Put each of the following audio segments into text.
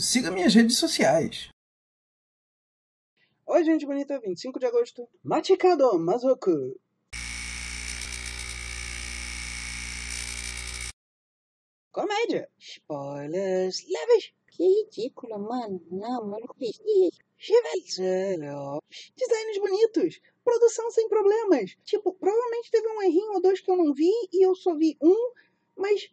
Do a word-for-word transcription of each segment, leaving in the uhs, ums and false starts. Siga minhas redes sociais. Oi, gente bonita, vinte e cinco de agosto, Machikado Mazoku. Comédia. Spoilers leves. Que ridículo, mano. Não, maluco. Designs bonitos. Produção sem problemas. Tipo, provavelmente teve um errinho ou dois que eu não vi e eu só vi um. Mas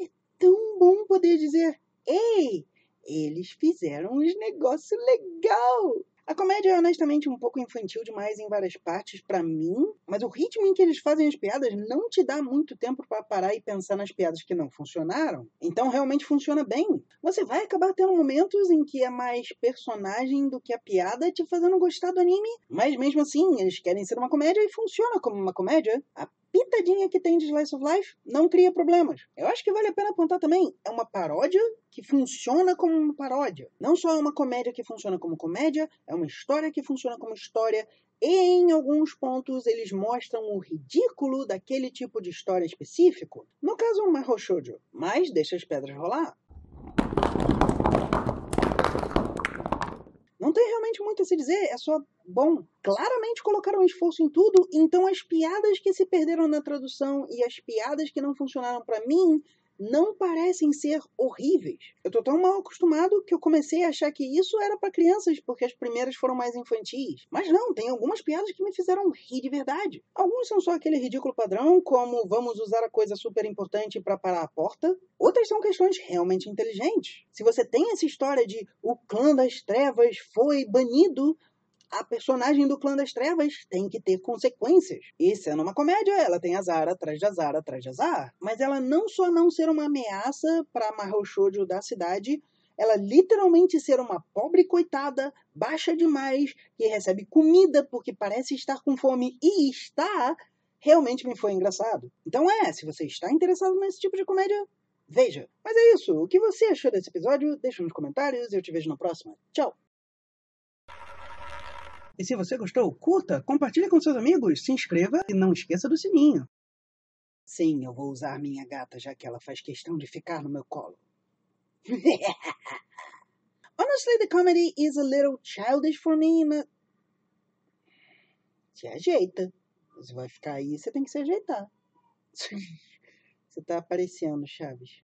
é tão bom poder dizer: ei, eles fizeram uns negócios legal. A comédia é honestamente um pouco infantil demais em várias partes pra mim, mas o ritmo em que eles fazem as piadas não te dá muito tempo pra parar e pensar nas piadas que não funcionaram. Então realmente funciona bem. Você vai acabar tendo momentos em que é mais personagem do que a piada te fazendo gostar do anime, mas mesmo assim eles querem ser uma comédia e funciona como uma comédia. A pitadinha que tem de Slice of Life não cria problemas. Eu acho que vale a pena apontar também. É uma paródia que funciona como uma paródia. Não só é uma comédia que funciona como comédia, é uma história que funciona como história. E em alguns pontos eles mostram o ridículo daquele tipo de história específico. No caso, o Mahou Shoujo. Mas deixa as pedras rolar. Não tem realmente muito a se dizer, é só bom. Claramente colocaram esforço em tudo, então as piadas que se perderam na tradução e as piadas que não funcionaram pra mim não parecem ser horríveis. Eu tô tão mal acostumado que eu comecei a achar que isso era pra crianças, porque as primeiras foram mais infantis. Mas não, tem algumas piadas que me fizeram rir de verdade. Alguns são só aquele ridículo padrão, como vamos usar a coisa super importante pra parar a porta. Outras são questões realmente inteligentes. Se você tem essa história de o clã das trevas foi banido, a personagem do clã das trevas tem que ter consequências. E sendo uma comédia, ela tem azar atrás de azar atrás de azar. Mas ela não só não ser uma ameaça para Mahou Shoujo da cidade, ela literalmente ser uma pobre coitada, baixa demais, que recebe comida porque parece estar com fome e está, realmente me foi engraçado. Então é, se você está interessado nesse tipo de comédia, veja. Mas é isso, o que você achou desse episódio? Deixa nos comentários, eu te vejo na próxima. Tchau! E se você gostou, curta, compartilhe com seus amigos, se inscreva e não esqueça do sininho. Sim, eu vou usar minha gata, já que ela faz questão de ficar no meu colo. Honestly, the comedy is a little childish for me, but... Se ajeita. Você vai ficar aí, você tem que se ajeitar. Você tá aparecendo, Chaves.